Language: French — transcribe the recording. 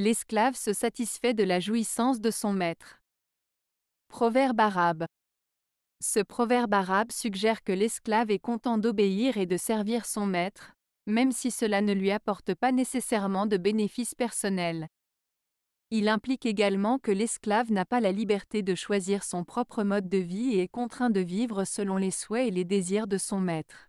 L'esclave se satisfait de la jouissance de son maître. Proverbe arabe. Ce proverbe arabe suggère que l'esclave est content d'obéir et de servir son maître, même si cela ne lui apporte pas nécessairement de bénéfices personnels. Il implique également que l'esclave n'a pas la liberté de choisir son propre mode de vie et est contraint de vivre selon les souhaits et les désirs de son maître.